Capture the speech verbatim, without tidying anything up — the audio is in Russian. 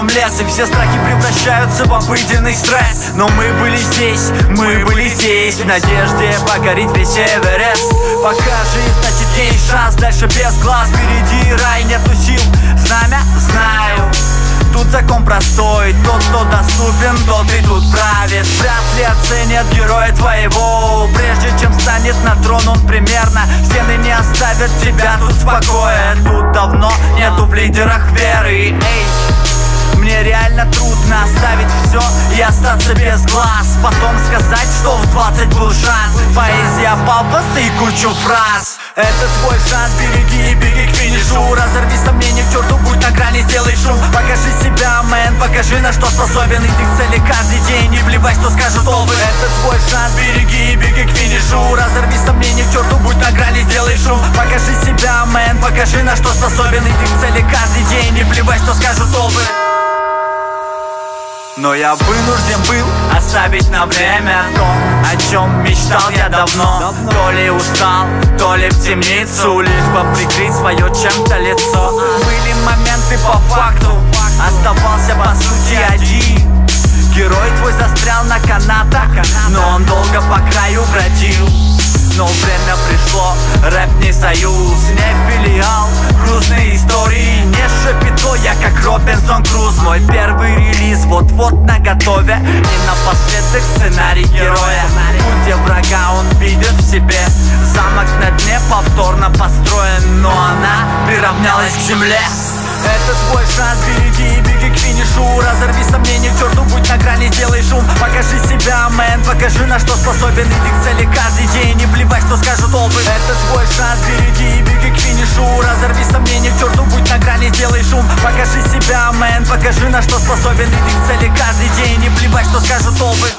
кругом лес, и все страхи превращаются в обыденный стресс. Но мы были здесь, мы были здесь, в надежде покорить весь Эверест. Пока жизнь, значит, есть шанс, дальше без глаз, впереди рай, нету сил. Знамя? Знаю, тут закон простой, тот, кто доступен, тот и тут правит. Вряд ли оценят героя твоего, прежде чем станет на трон он примерно. Стены не оставят тебя тут в покое, тут давно нету в лидерах веры. Эй, мне реально трудно оставить все и остаться без глаз, потом сказать, что в двадцать был шанс. Поэзия, пафоса и кучу фраз. Это твой шанс, береги и беги к финишу. Разорви сомнения к черту, будь на грани, сделай шум. Покажи себя, мэн, покажи, на что способен. Иди к цели каждый день, не плевать, что скажут толпы. Это твой шанс, береги и беги к финишу. Разорви сомнения к черту, будь на грани, сделай шум. Покажи себя, мэн, покажи, на что способен. Иди к цели каждый день, не плевать, что скажут толпы. Но я вынужден был оставить на время то, о чем мечтал я давно. То ли устал, то ли в темницу, лишь бы прикрыть свое чем-то лицо. Были моменты по факту, оставался по сути один. Герой твой застрял на канатах, но он долго по краю бродил. Но время пришло, рэп не союз, не филиал, грустные истории не шапито. Я как Робинсон Круз, мой первый релиз вот-вот наготове. И напоследок сценарий героя, в пути врага он видит в себе. Замок на дне повторно построен, но она приравнялась к земле. Это твой шанс, береги и беги к финишу. Разорви сомнения к черту, будь на грани, сделай шум. Покажи себя, мэн, покажи, на что способен. Иди к цели каждый день, не плевать, что скажут толпы. Это твой шанс, береги и беги к финишу. Разорви сомнения к черту, будь на грани, сделай шум. Покажи себя, мэн, покажи, на что способен. Иди к цели каждый день, не плевать, что скажут толпы.